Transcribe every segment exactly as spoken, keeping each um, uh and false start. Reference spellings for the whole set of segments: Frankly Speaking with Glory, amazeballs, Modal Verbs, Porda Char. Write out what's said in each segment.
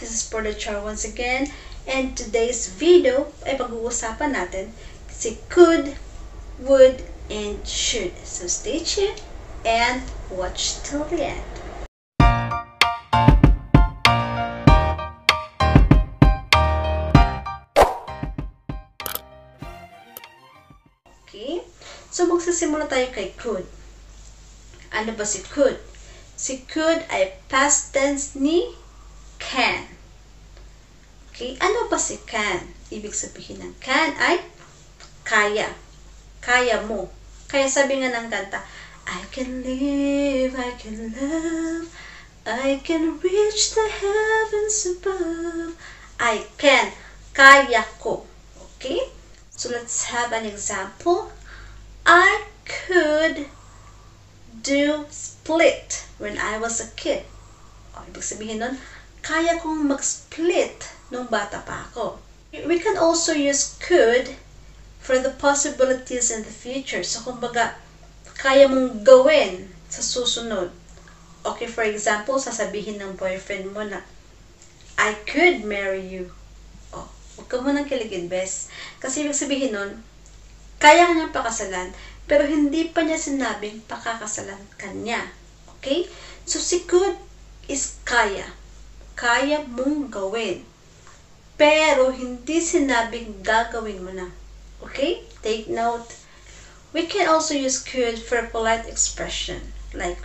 This is Porda Char once again, and today's video ay pag-uusapan natin si could, would, and should. So stay tuned and watch till the end. Okay, so magsisimula tayo kay could. Ano ba si could? Si could ay past tense ni can. Okay, ano ba si can? Ibig sabihin ng can ay kaya. Kaya mo. Kaya sabi nga ng kanta, I can live, I can love, I can reach the heavens above. I can. Kaya ko. Okay? So let's have an example. I could do split when I was a kid. O, ibig sabihin nun, kaya kong mag-split nung bata pa ako. We can also use could for the possibilities in the future. So, kumbaga, kaya mong gawin sa susunod. Okay, for example, sasabihin ng boyfriend mo na, I could marry you. O, huwag ka munang kiligin, bes. Kasi ibig sabihin nun, kaya ka niyang pakasalan, pero hindi pa niya sinabing pakakasalan kanya. Okay? So, si could is kaya. Kaya mong gawin. Pero, hindi sinabing gagawin mo na. Okay? Take note. We can also use could for polite expression. Like,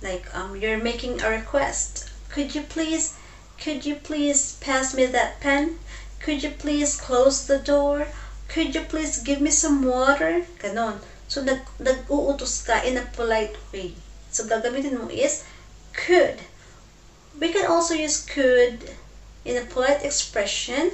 like um, you're making a request. Could you please, could you please pass me that pen? Could you please close the door? Could you please give me some water? Ganon. So, nag, nag-uutos ka in a polite way. So, gagamitin mo is could. We can also use could in a polite expression.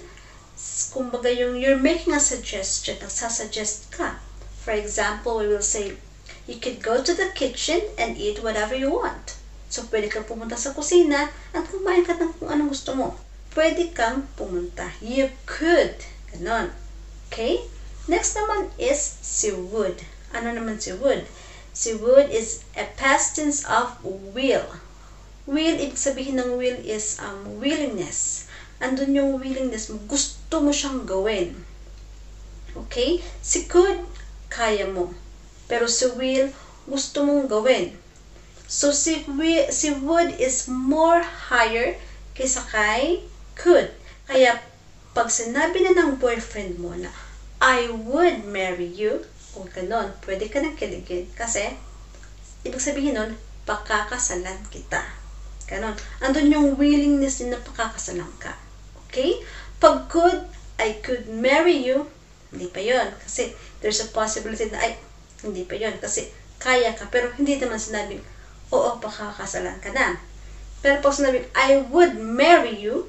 Kung baga yung you're making a suggestion, nagsasuggest ka. For example, we will say, you could go to the kitchen and eat whatever you want. So, pwede kang pumunta sa kusina at kumain ka ng kung anong gusto mo. Pwede kang pumunta. You could. Ganon. Okay, next naman is si would. Ano naman si would? Si would is a past tense of will. Will, ibig sabihin ng will is um, willingness. Andun yung willingness mo. Gusto mo siyang gawin. Okay, si could, kaya mo. Pero si will, gusto mong gawin. So si, will, si would is more higher kaysa kay could. Kaya pag sinabi na ng boyfriend mo na, I would marry you, o ganon, pwede ka nang kiligin. Kasi, ibig sabihin nun, pakakasalan kita. Ganon. Andun yung willingness din na pakakasalan ka. Okay? Pag could, I could marry you, hindi pa yun. Kasi, there's a possibility na, ay, hindi pa yun. Kasi, kaya ka. Pero, hindi naman sinabing, oo, pakakasalan ka na. Pero, pag sinabing, I would marry you,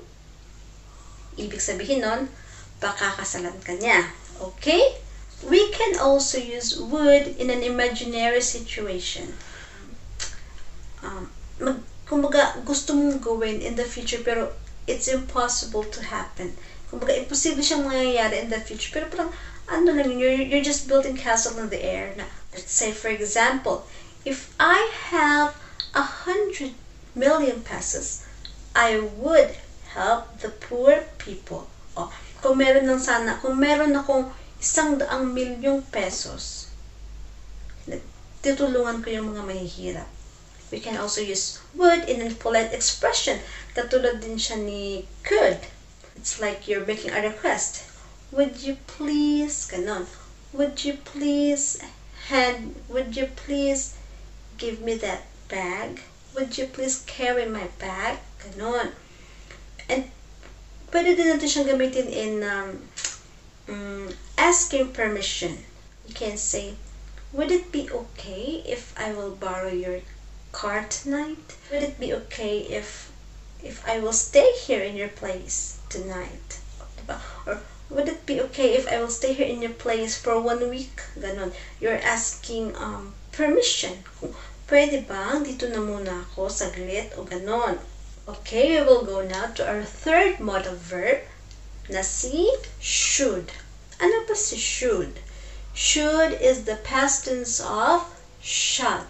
ibig sabihin nun, pakakasalan ka niya. Okay? We can also use would in an imaginary situation. Um, mag, kumbaga, gusto mong gawin in the future, pero it's impossible to happen. Kumbaga, imposible siyang mangyayari in the future, pero parang, ano lang, you're, you're just building castle in the air. Na, let's say, for example, if I have a hundred million pesos, I would help the poor people. O, kung meron lang sana, kung meron akong isang daang milyong pesos, tutulungan ko yung mga mahihirap. We can also use would in a polite expression. Katulad din siya ni could. It's like you're making a request. Would you please, ganon, would you please hand, would you please give me that bag? Would you please carry my bag? Ganon. And pwede din natin siyang gamitin in um, um, asking permission. You can say, would it be okay if I will borrow your car tonight? Would it be okay if if I will stay here in your place tonight? Diba? Or would it be okay if I will stay here in your place for one week? Ganon. You're asking um, permission. Pwede ba? Dito na muna ako saglit o ganon. Okay, we will go now to our third modal verb na si should. Ano ba si should? Should is the past tense of shall.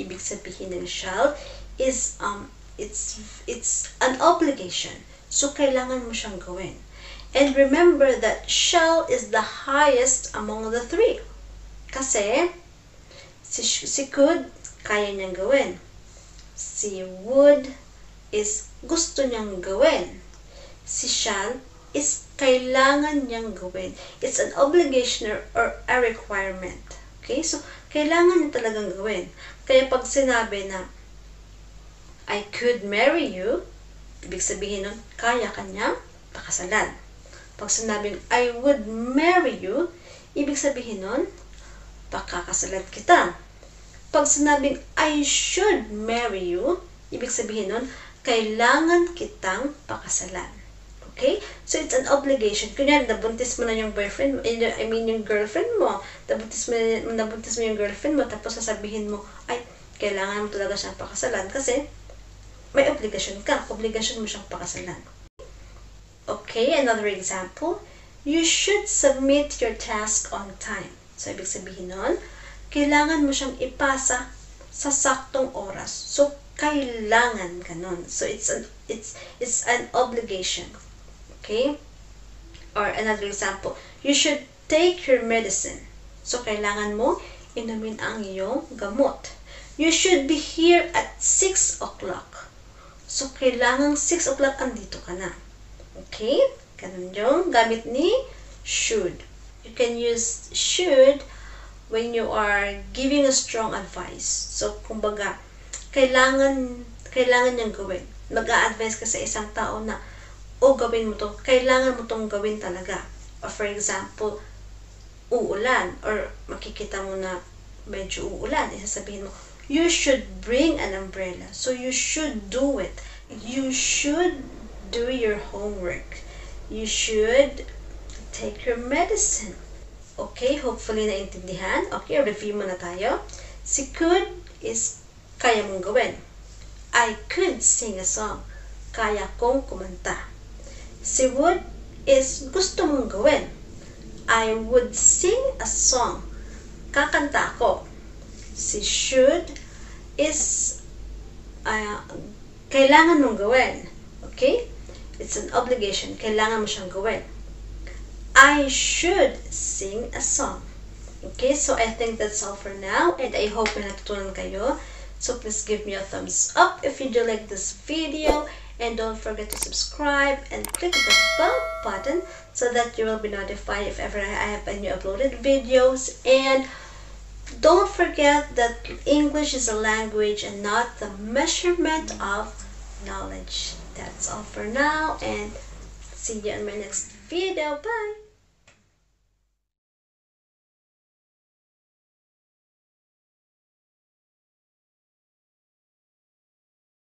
Ibig sabihin ng shall is um it's it's an obligation. So, kailangan mo siyang gawin. And remember that shall is the highest among the three. Kasi, si, si could, kaya niyang gawin. Si would is gusto niyang gawin. Si shall is kailangan niyang gawin. It's an obligation or a requirement. Okay? So, kailangan niya talagang gawin. Kaya pag sinabi na, I could marry you, ibig sabihin nun, kaya kanyang pakasalan. Pag sinabing, I would marry you, ibig sabihin nun, pakakasalan kita. Pag sinabing, I should marry you, ibig sabihin nun, kailangan kitang pakasalan. Okay? So, it's an obligation. Kunyan, nabuntis mo na yung boyfriend, I mean, yung girlfriend mo. Nabuntis mo, nabuntis mo yung girlfriend mo, tapos sasabihin mo, ay, kailangan mo talaga siyang pakasalan kasi may obligation ka. Obligation mo siyang pakasalan. Okay, another example. You should submit your task on time. So, ibig sabihin nun, kailangan mo siyang ipasa sa saktong oras. So, kailangan ganun. So, it's an, it's, it's an obligation. Okay? Or another example. You should take your medicine. So, kailangan mo inumin ang iyong gamot. You should be here at six o'clock. So, kailangang six o'clock andito ka na. Okay? Ganun yung gamit ni should. You can use should when you are giving a strong advice. So, kumbaga, kailangan, kailangan niyang gawin. Mag-a-advise ka sa isang tao na, o, gawin mo to. Kailangan mo tong gawin talaga. Or for example, uulan. Or makikita mo na medyo uulan. Isasabihin mo, you should bring an umbrella. So, you should do it. You should do your homework. You should take your medicine. Okay, hopefully naintindihan. Okay, review muna tayo. Si could is kaya mong gawin. I could sing a song. Kaya kong kumanta. Si would is gusto mong gawin. I would sing a song. Kakanta ako. Si should is uh, kailangan mong gawin. Okay? It's an obligation. Kailangan mo siyang gawin. I should sing a song. Okay? So, I think that's all for now. And I hope na natutunan kayo. So, please give me a thumbs up if you do like this video. And don't forget to subscribe and click the bell button so that you will be notified if ever I have any uploaded videos. And don't forget that English is a language and not the measurement of knowledge. That's all for now, and see you in my next video. Bye!